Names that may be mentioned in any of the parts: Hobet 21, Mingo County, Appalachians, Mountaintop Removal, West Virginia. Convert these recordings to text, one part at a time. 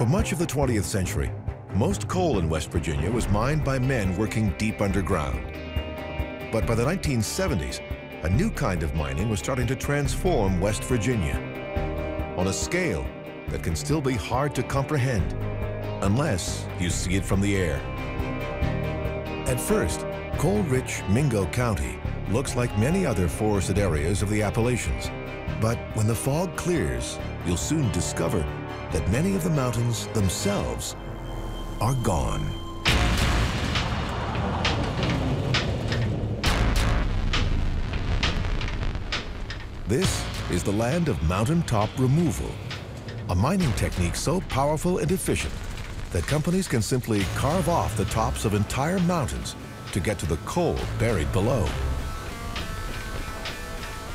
For much of the 20th century, most coal in West Virginia was mined by men working deep underground. But by the 1970s, a new kind of mining was starting to transform West Virginia on a scale that can still be hard to comprehend unless you see it from the air. At first, coal-rich Mingo County looks like many other forested areas of the Appalachians. But when the fog clears, you'll soon discover that many of the mountains themselves are gone. This is the land of mountaintop removal, a mining technique so powerful and efficient that companies can simply carve off the tops of entire mountains to get to the coal buried below.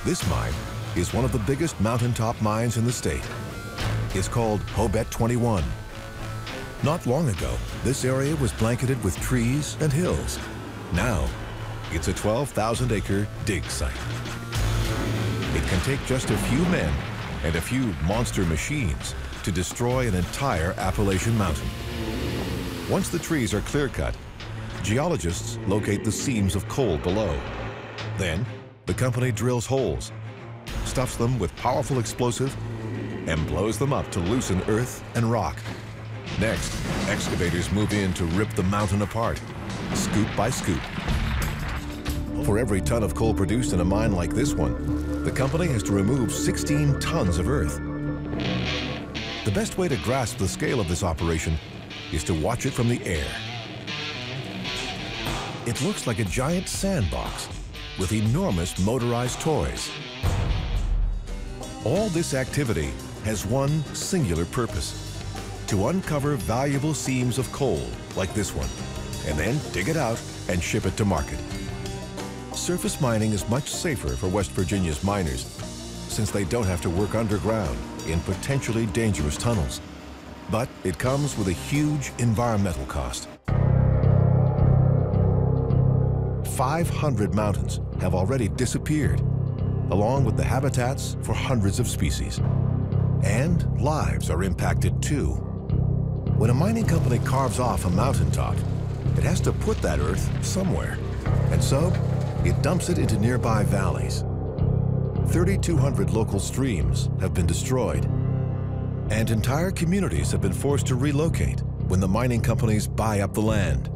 This mine is one of the biggest mountaintop mines in the state. It's called Hobet 21. Not long ago, this area was blanketed with trees and hills. Now, it's a 12,000-acre dig site. It can take just a few men and a few monster machines to destroy an entire Appalachian mountain. Once the trees are clear-cut, geologists locate the seams of coal below. Then, the company drills holes, stuffs them with powerful explosive, and blows them up to loosen earth and rock. Next, excavators move in to rip the mountain apart, scoop by scoop. For every ton of coal produced in a mine like this one, the company has to remove 16 tons of earth. The best way to grasp the scale of this operation is to watch it from the air. It looks like a giant sandbox with enormous motorized toys. All this activity has one singular purpose: to uncover valuable seams of coal like this one, and then dig it out and ship it to market. Surface mining is much safer for West Virginia's miners, since they don't have to work underground in potentially dangerous tunnels. But it comes with a huge environmental cost. 500 mountains have already disappeared, along with the habitats for hundreds of species. And lives are impacted too. When a mining company carves off a mountaintop, it has to put that earth somewhere. And so, it dumps it into nearby valleys. 3,200 local streams have been destroyed, and entire communities have been forced to relocate when the mining companies buy up the land.